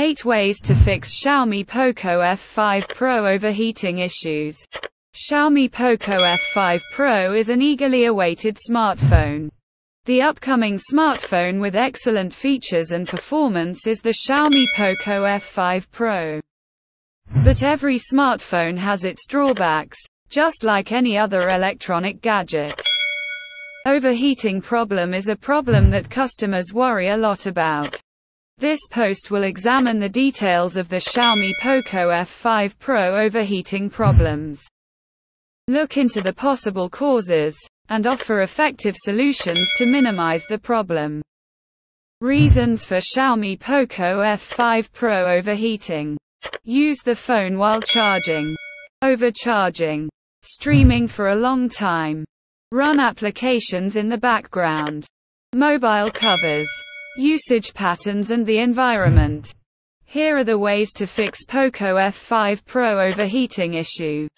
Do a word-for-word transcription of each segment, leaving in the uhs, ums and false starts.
eight Ways to Fix Xiaomi Poco F five Pro Overheating Issues. Xiaomi Poco F five Pro is an eagerly awaited smartphone. The upcoming smartphone with excellent features and performance is the Xiaomi Poco F five Pro. But every smartphone has its drawbacks, just like any other electronic gadget. Overheating problem is a problem that customers worry a lot about. This post will examine the details of the Xiaomi Poco F five Pro overheating problems, look into the possible causes, and offer effective solutions to minimize the problem. Reasons for Xiaomi Poco F five Pro overheating. Use the phone while charging. Overcharging. Streaming for a long time. Run applications in the background. Mobile covers. Usage patterns and the environment. Here are the ways to fix Poco F five Pro overheating issue.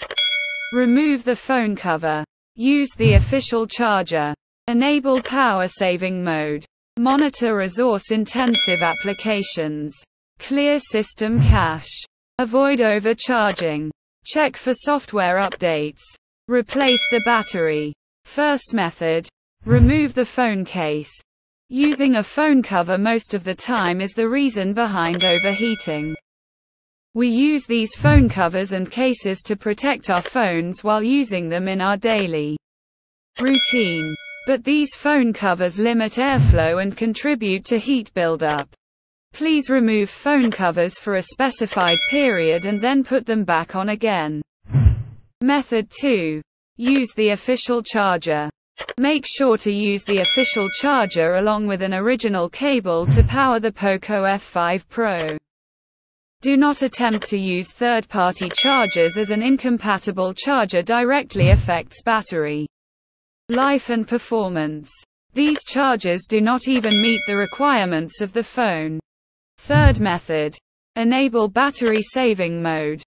Remove the phone cover. Use the official charger. Enable power saving mode. Monitor resource intensive applications. Clear system cache. Avoid overcharging. Check for software updates. Replace the battery. First method. Remove the phone case. Using a phone cover most of the time is the reason behind overheating. We use these phone covers and cases to protect our phones while using them in our daily routine. But these phone covers limit airflow and contribute to heat buildup. Please remove phone covers for a specified period and then put them back on again. Method two. Use the official charger. Make sure to use the official charger along with an original cable to power the Poco F five Pro. Do not attempt to use third-party chargers, as an incompatible charger directly affects battery life and performance. These chargers do not even meet the requirements of the phone. Third method. Enable battery saving mode.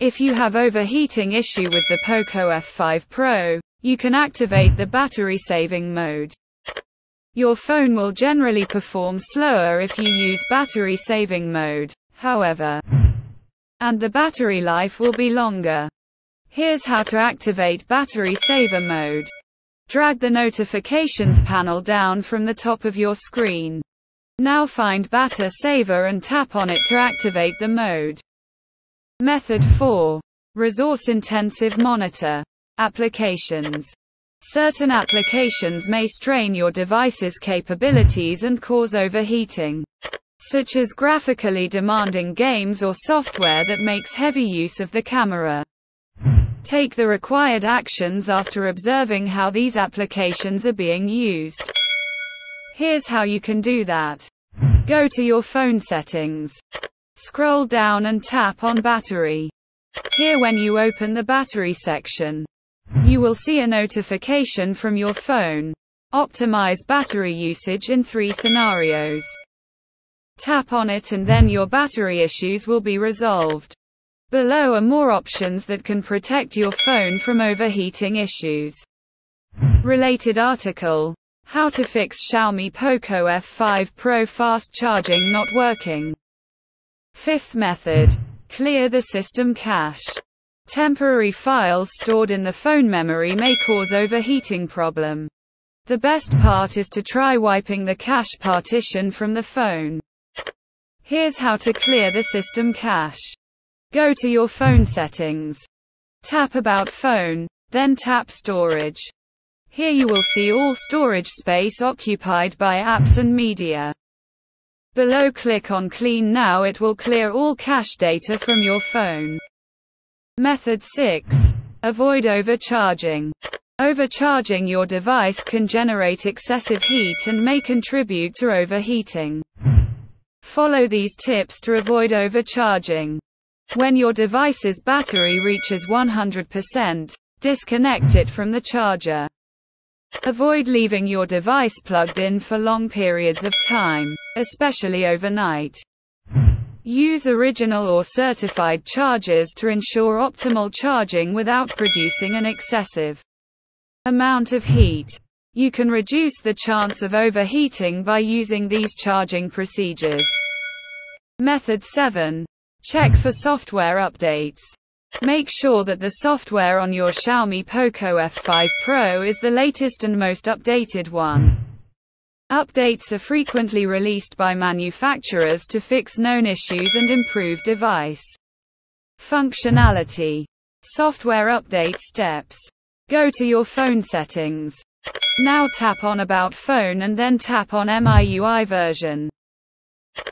If you have overheating issue with the Poco F five Pro, you can activate the battery saving mode. Your phone will generally perform slower if you use battery saving mode, however, and the battery life will be longer. Here's how to activate battery saver mode. Drag the notifications panel down from the top of your screen. Now find battery saver and tap on it to activate the mode. Method four. Resource intensive monitor. Applications. Certain applications may strain your device's capabilities and cause overheating, such as graphically demanding games or software that makes heavy use of the camera. Take the required actions after observing how these applications are being used. Here's how you can do that. Go to your phone settings. Scroll down and tap on battery. Here, when you open the battery section, you will see a notification from your phone. Optimize battery usage in three scenarios. Tap on it and then your battery issues will be resolved. Below are more options that can protect your phone from overheating issues. Related article: How to fix Xiaomi Poco F five Pro fast charging not working. Fifth method. Clear the system cache. Temporary files stored in the phone memory may cause overheating problem. The best part is to try wiping the cache partition from the phone. Here's how to clear the system cache. Go to your phone settings. Tap About Phone, then tap Storage. Here you will see all storage space occupied by apps and media. Below click on Clean Now, it will clear all cache data from your phone. Method six. Avoid overcharging. Overcharging your device can generate excessive heat and may contribute to overheating. Follow these tips to avoid overcharging. When your device's battery reaches one hundred percent, disconnect it from the charger. Avoid leaving your device plugged in for long periods of time, especially overnight. Use original or certified chargers to ensure optimal charging without producing an excessive amount of heat. You can reduce the chance of overheating by using these charging procedures. Method seven. Check for software updates. Make sure that the software on your Xiaomi Poco F five Pro is the latest and most updated one. Updates are frequently released by manufacturers to fix known issues and improve device functionality. Software update steps. Go to your phone settings. Now tap on About Phone and then tap on M I U I version.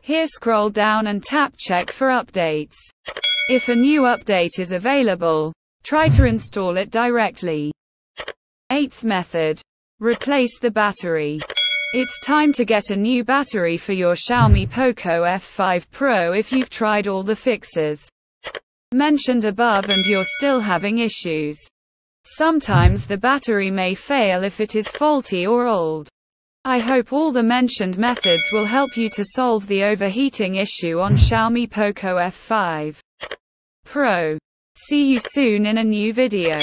Here scroll down and tap Check for updates. If a new update is available, try to install it directly. Eighth method. Replace the battery. It's time to get a new battery for your Xiaomi Poco F five Pro if you've tried all the fixes mentioned above and you're still having issues. Sometimes the battery may fail if it is faulty or old. I hope all the mentioned methods will help you to solve the overheating issue on Xiaomi Poco F five Pro. See you soon in a new video.